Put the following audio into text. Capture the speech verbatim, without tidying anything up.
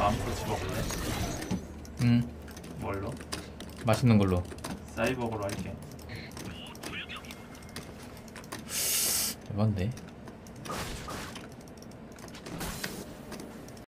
마음껏 집어볼래? 응. 뭘로? 맛있는 걸로. 사이버거로 할게. 뭔데?